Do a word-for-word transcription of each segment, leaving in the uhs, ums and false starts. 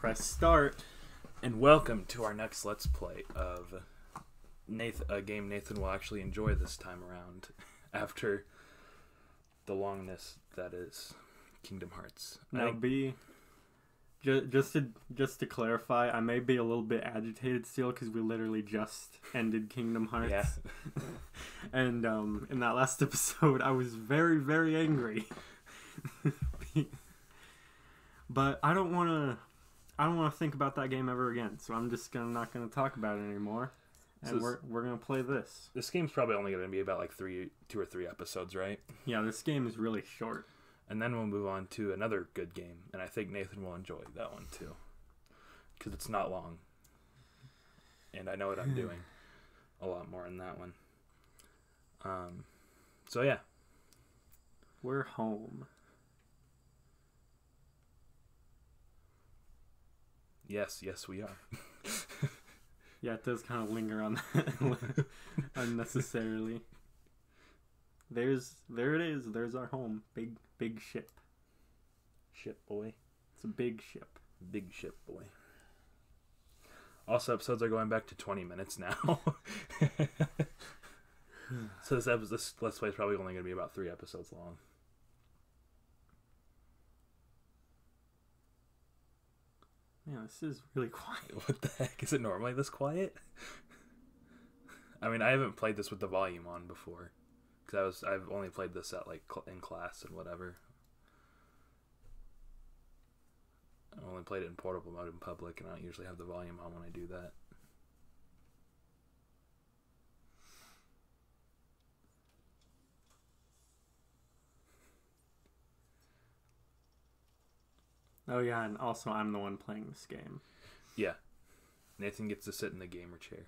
press start, and welcome to our next Let's Play of Nathan, a game Nathan will actually enjoy this time around after the longness that is Kingdom Hearts. Now, I, B, ju just to just to clarify, I may be a little bit agitated still because we literally just ended Kingdom Hearts, yeah. and um, in that last episode, I was very, very angry. But I don't want to, I don't want to think about that game ever again. So I'm just gonna not gonna talk about it anymore, and so this, we're we're gonna play this. This game's probably only gonna be about like three, two or three episodes, right? Yeah, this game is really short. And then we'll move on to another good game, and I think Nathan will enjoy that one too, because it's not long, and I know what I'm doing a lot more in that one. Um, so yeah, we're home. Yes, yes, we are. Yeah, it does kind of linger on that unnecessarily. There's, there it is. There's our home. Big, big ship. Ship boy. It's a big ship. Big ship boy. Also, episodes are going back to twenty minutes now. So this episode, this Let's Play is probably only going to be about three episodes long. Yeah, this is really quiet. What the heck? Is it normally this quiet? I mean, I haven't played this with the volume on before, because I was I've only played this at like cl in class and whatever. I only played it in portable mode in public, and I don't usually have the volume on when I do that. Oh, yeah, and also I'm the one playing this game. Yeah. Nathan gets to sit in the gamer chair.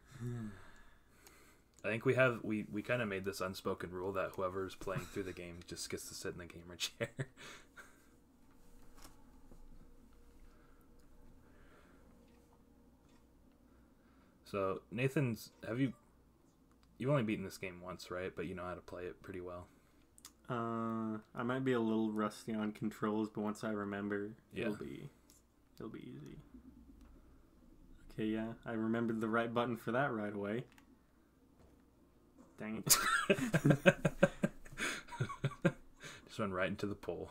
I think we have, we, we kind of made this unspoken rule that whoever's playing through the game just gets to sit in the gamer chair. So, Nathan's, have you, you've only beaten this game once, right? But you know how to play it pretty well. Uh, I might be a little rusty on controls, but once I remember, yeah. it'll be, it'll be easy. Okay, yeah, I remembered the right button for that right away. Dang it! Just went right into the pole.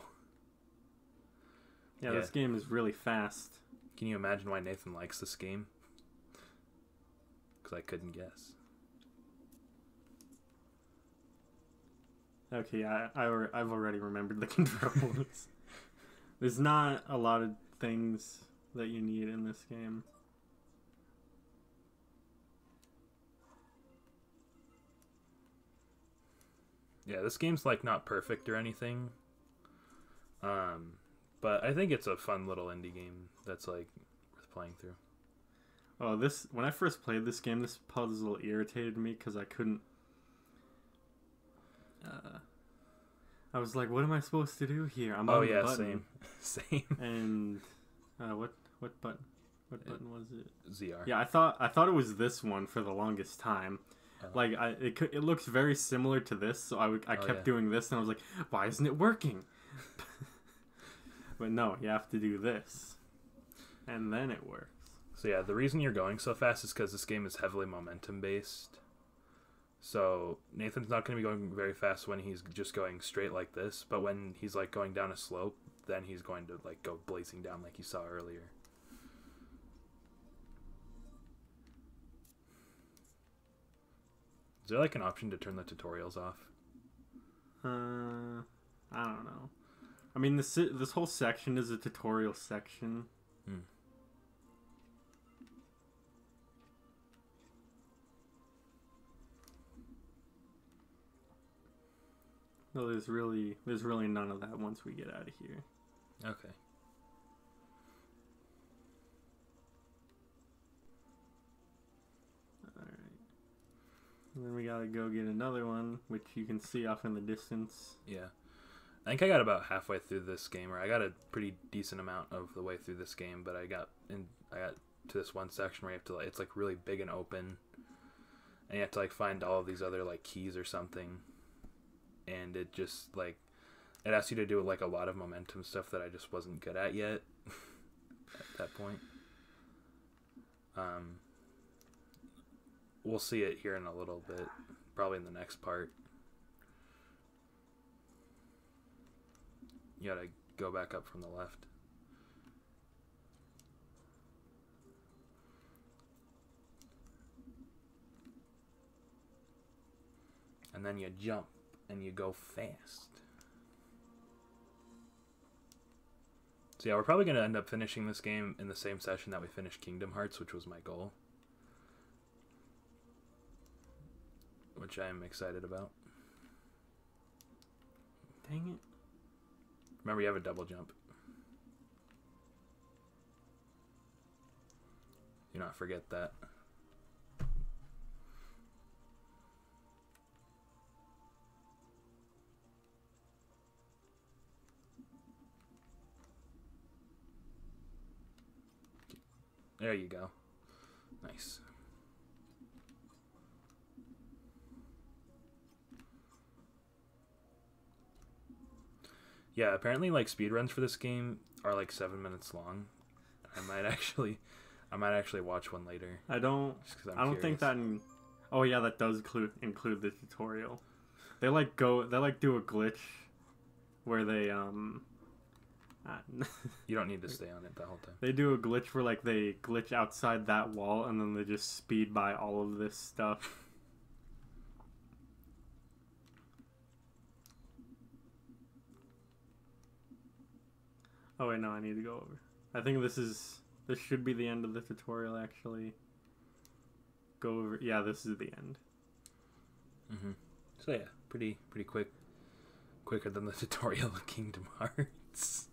Yeah, yeah, this game is really fast. Can you imagine why Nathan likes this game? Because I couldn't guess. Okay, I, I, I've already remembered the controls. There's not a lot of things that you need in this game. Yeah, this game's like not perfect or anything. Um, but I think it's a fun little indie game that's like worth playing through. Oh, this, when I first played this game, this puzzle irritated me because I couldn't Uh, I was like, "What am I supposed to do here?" I'm oh, on yeah, the button. same, same. And uh, what what button? What button was it? Z R. Yeah, I thought I thought it was this one for the longest time. Oh. Like, I it it looks very similar to this, so I would, I oh, kept yeah. doing this, and I was like, "Why isn't it working?" But no, you have to do this, and then it works. So yeah, the reason you're going so fast is because this game is heavily momentum based. So Nathan's not going to be going very fast when he's just going straight like this, but when he's like going down a slope, then he's going to like go blazing down like you saw earlier. Is there like an option to turn the tutorials off? Uh, I don't know. I mean, this this whole section is a tutorial section. Hmm. No, there's really there's really none of that once we get out of here. Okay. All right. And then we gotta go get another one, which you can see off in the distance. Yeah. I think I got about halfway through this game, or I got a pretty decent amount of the way through this game, but I got in I got to this one section where you have to, like, it's like really big and open, and you have to like find all of these other like keys or something. And it just, like, it asks you to do, like, a lot of momentum stuff that I just wasn't good at yet. that point. Um, we'll see it here in a little bit, probably in the next part. You gotta go back up from the left. And then you jump and you go fast. So yeah, we're probably going to end up finishing this game in the same session that we finished Kingdom Hearts, which was my goal. Which I am excited about. Dang it. Remember, you have a double jump. Do not forget that. There you go. Nice. Yeah, apparently like speedruns for this game are like seven minutes long. I might actually I might actually watch one later. I don't I don't curious. think that in, Oh yeah, that does include include the tutorial. They like go they like do a glitch where they um you don't need to stay on it the whole time. They do a glitch where like they glitch outside that wall and then they just speed by all of this stuff. Oh wait, no, I need to go over. I think this is this should be the end of the tutorial actually. Go over. Yeah, this is the end. Mhm. So yeah, pretty pretty quick. Quicker than the tutorial of Kingdom Hearts.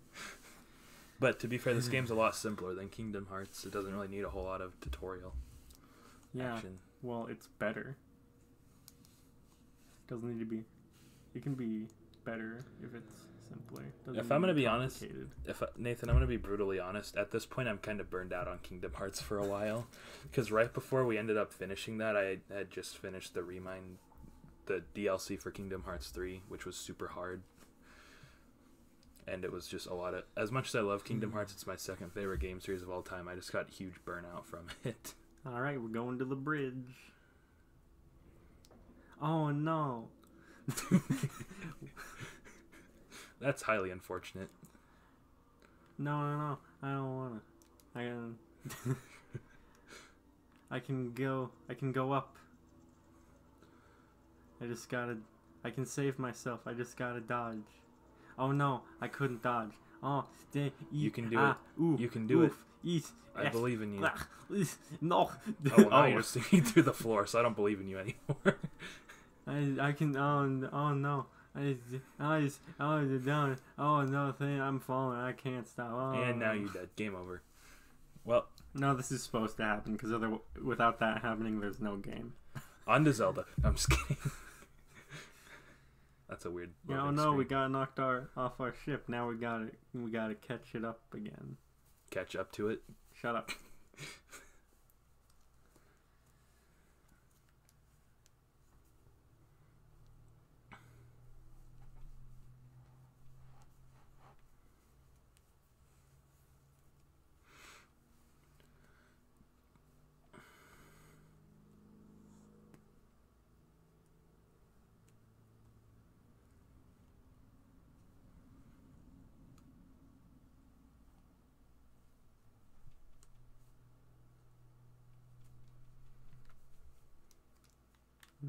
But to be fair, this game's a lot simpler than Kingdom Hearts. It doesn't really need a whole lot of tutorial yeah, action. Well, it's better. It doesn't need to be... It can be better if it's simpler. It if I'm going to be honest, if I, Nathan, I'm going to be brutally honest. At this point, I'm kind of burned out on Kingdom Hearts for a while. Because right before we ended up finishing that, I had just finished the Remind, the D L C for Kingdom Hearts three, which was super hard. And it was just a lot of... As much as I love Kingdom Hearts, it's my second favorite game series of all time. I just got huge burnout from it. All right, we're going to the bridge. Oh, no. That's highly unfortunate. No, no, no. I don't want to. I can... I can go... I can go up. I just gotta... I can save myself. I just gotta dodge. Oh no, I couldn't dodge. Oh, de you can do ah, it. Oof, you can do oof, it. Eat, I yes, believe in you. No. Oh, well, now oh. You're sinking through the floor, so I don't believe in you anymore. I I can. Oh, oh no. I I oh down. Oh no, thing. I'm falling. I can't stop. Oh. And now you're dead. Game over. Well, no, this is supposed to happen because other without that happening, there's no game. On to Zelda. I'm just kidding. That's a weird. Yeah, oh no, screen. We got knocked our off our ship. Now we got it. We got to catch it up again. Catch up to it. Shut up.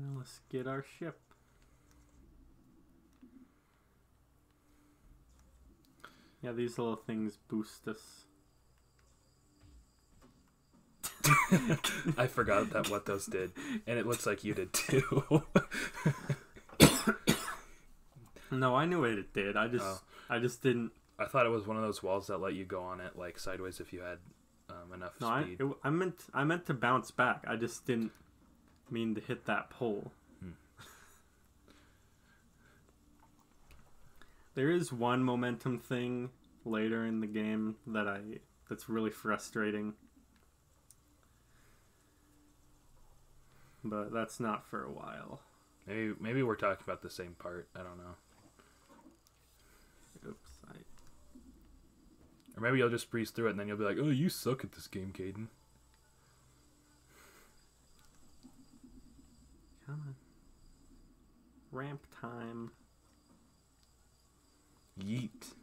Now let's get our ship. Yeah, these little things boost us. I forgot that what those did, and it looks like you did too. No, I knew what it did. I just, oh. I just didn't. I thought it was one of those walls that let you go on it like sideways if you had um, enough no, speed. I, it, I meant, I meant to bounce back. I just didn't. Mean to hit that pole. Hmm. There is one momentum thing later in the game that I that's really frustrating, but that's not for a while. Maybe maybe we're talking about the same part. I don't know. Oops, I Or maybe you'll just breeze through it and then you'll be like, oh, you suck at this game, Caden. Come on. Ramp time. Yeet.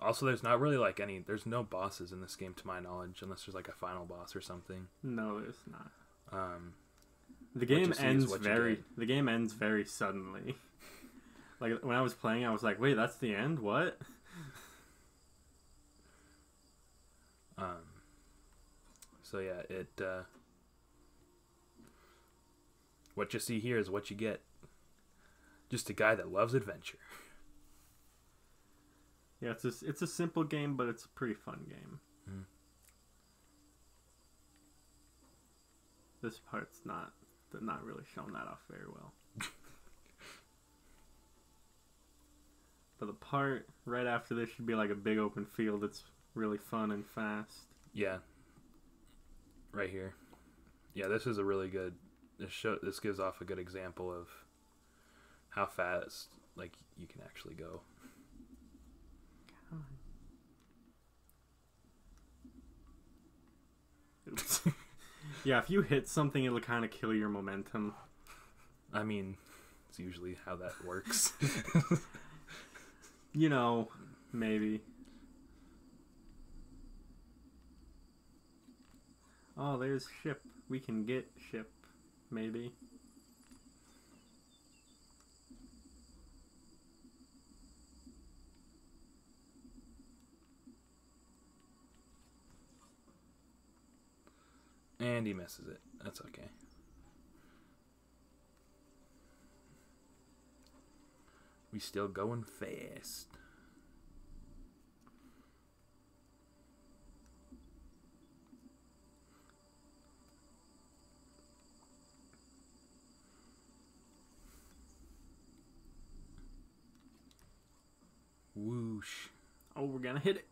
Also, there's not really like any, there's no bosses in this game to my knowledge, unless there's like a final boss or something. No, there's not. Um, the game ends very, the game ends very suddenly. Like when I was playing, I was like, wait, that's the end? What? Um, so yeah, it, uh, what you see here is what you get. Just a guy that loves adventure. Yeah, it's a, it's a simple game, but it's a pretty fun game. Mm. This part's not not really showing that off very well. But the part right after this should be like a big open field that's really fun and fast. Yeah. Right here. Yeah, this is a really good... This, show, this gives off a good example of how fast like you can actually go. Yeah, if you hit something, it'll kind of kill your momentum. I mean, it's usually how that works. You know, maybe. Oh, there's ship. We can get ship, maybe. And he misses it. That's okay. We still going fast. Whoosh. Oh, we're gonna hit it.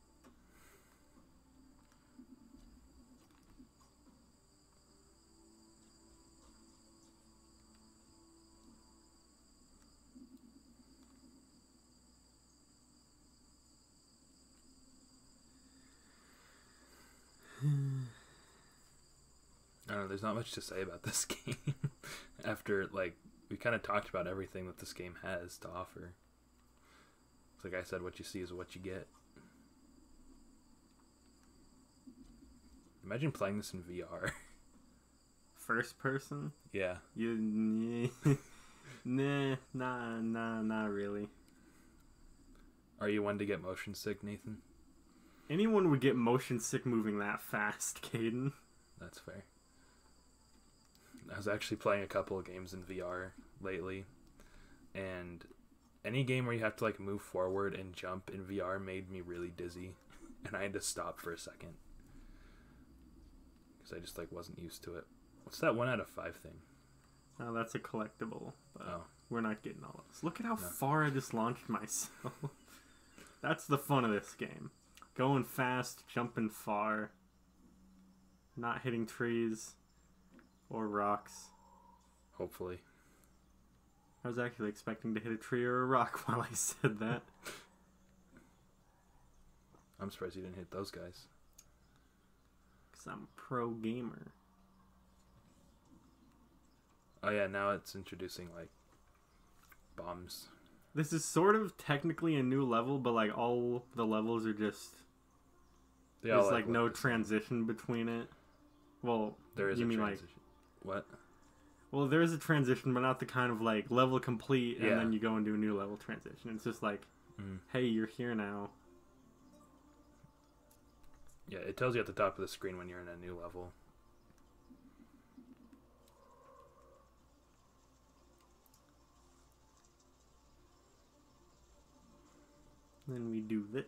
I don't know, there's not much to say about this game. After, like, we kind of talked about everything that this game has to offer. It's like I said, what you see is what you get. Imagine playing this in V R. First person? Yeah. You... Nah, nah, nah, not really. Are you one to get motion sick, Nathan? Anyone would get motion sick moving that fast, Caden. That's fair. I was actually playing a couple of games in V R lately, and any game where you have to like move forward and jump in V R made me really dizzy, and I had to stop for a second because I just like wasn't used to it. What's that one out of five thing? Oh, that's a collectible. But oh, we're not getting all of this. Look at how no. far I just launched myself. That's the fun of this game: going fast, jumping far, not hitting trees. Or rocks. Hopefully. I was actually expecting to hit a tree or a rock while I said that. I'm surprised you didn't hit those guys. Because I'm a pro gamer. Oh yeah, now it's introducing, like, bombs. This is sort of technically a new level, but, like, all the levels are just... They there's, all like, like no transition between it. Well, there is you a mean, transition. Like, what? Well, there is a transition, but not the kind of like level complete and yeah. then you go and do a new level transition. It's just like, mm. hey, you're here now. Yeah, it tells you at the top of the screen when you're in a new level. Then we do this.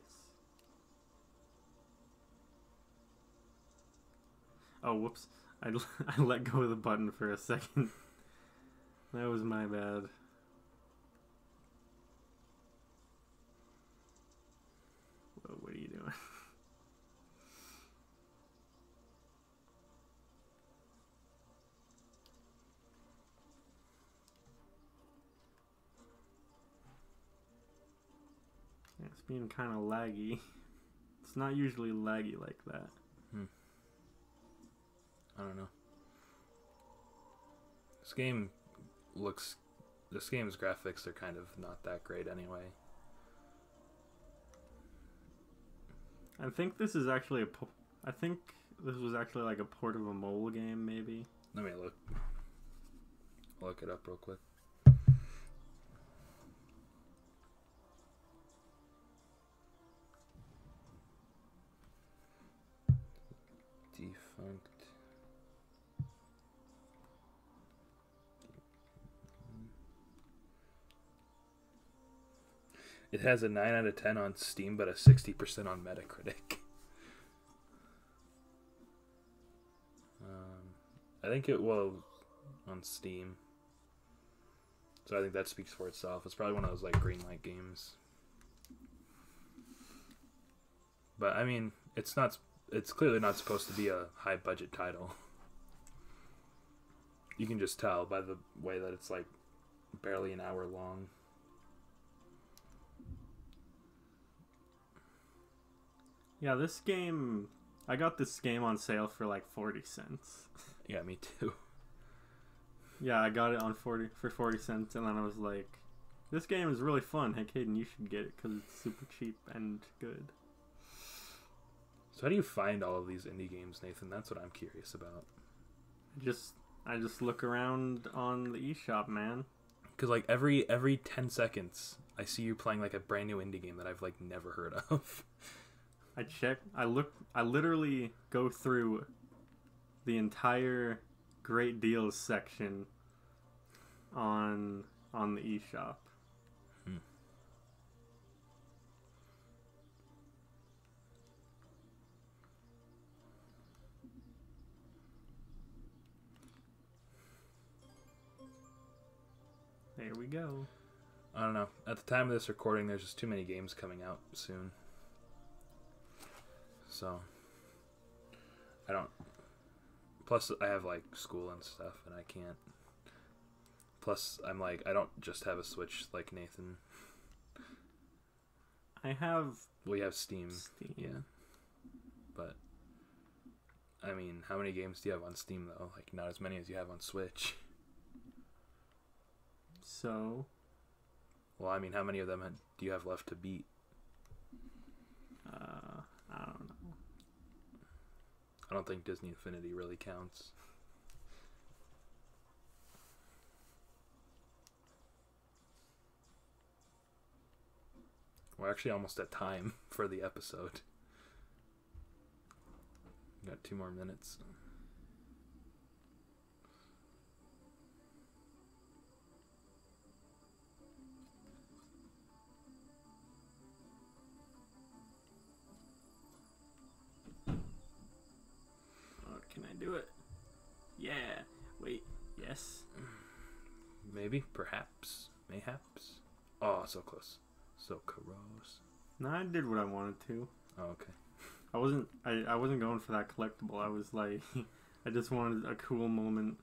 Oh, whoops. I, I let go of the button for a second. That was my bad. Whoa, what are you doing? Yeah, it's being kind of laggy. It's not usually laggy like that. Hmm. I don't know. This game looks... This game's graphics are kind of not that great anyway. I think this is actually a... Po I think this was actually like a port of a mobile game, maybe. Let me look. Look it up real quick. Defunct. It has a nine out of ten on Steam, but a sixty percent on Metacritic. um, I think it will on Steam. So I think that speaks for itself. It's probably one of those like green light games. But I mean, it's not. It's clearly not supposed to be a high budget title. You can just tell by the way that it's like barely an hour long. Yeah, this game, I got this game on sale for like forty cents. Yeah, me too. Yeah, I got it on forty for forty cents, and then I was like, this game is really fun. Hey, Caden, you should get it because it's super cheap and good. So how do you find all of these indie games, Nathan? That's what I'm curious about. Just, I just look around on the eShop, man. Because like every every ten seconds, I see you playing like a brand new indie game that I've like never heard of. I check, I look, I literally go through the entire great deals section on on the eShop. Hmm. There we go. I don't know. At the time of this recording, there's just too many games coming out soon. So, I don't, plus I have like school and stuff and I can't, plus I'm like, I don't just have a Switch like Nathan. I have, we have Steam, Steam. Yeah, but, I mean, how many games do you have on Steam though? Like not as many as you have on Switch. So? Well, I mean, how many of them do you have left to beat? Uh, I don't know. I don't think Disney Infinity really counts. We're actually almost at time for the episode. We've got two more minutes. Can I do it? Yeah. Wait. Yes. Maybe. Perhaps. Mayhaps. Oh, so close. So close. No, I did what I wanted to. Oh, okay. I wasn't. I, I wasn't going for that collectible. I was like, I just wanted a cool moment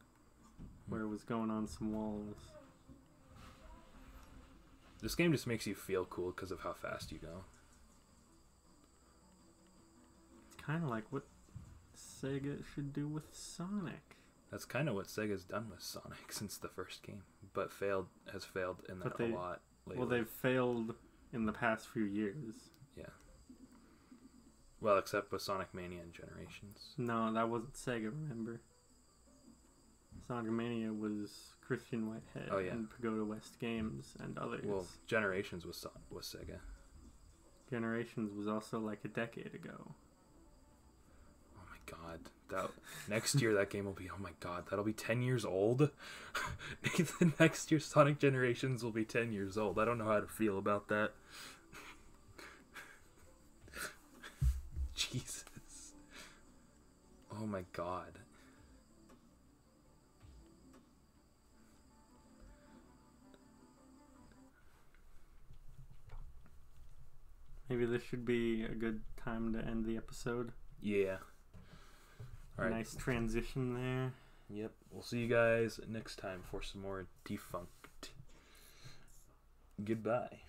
where it was going on some walls. This game just makes you feel cool because of how fast you go. It's kind of like what Sega should do with Sonic. That's kind of what Sega's done with Sonic since the first game, but failed has failed in that they, a lot lately. Well, they've failed in the past few years. Yeah. Well, except with Sonic Mania and Generations. No, that wasn't Sega, remember? Sonic Mania was Christian Whitehead oh, yeah. and Pagoda West Games and others. Well, Generations was, was Sega. Generations was also like a decade ago. God, that next year that game will be, oh my god, that'll be ten years old. Nathan, next year Sonic Generations will be ten years old. I don't know how to feel about that. Jesus. Oh my god. Maybe this should be a good time to end the episode. Yeah. All right. Nice transition there. Yep. We'll see you guys next time for some more Defunct. Goodbye.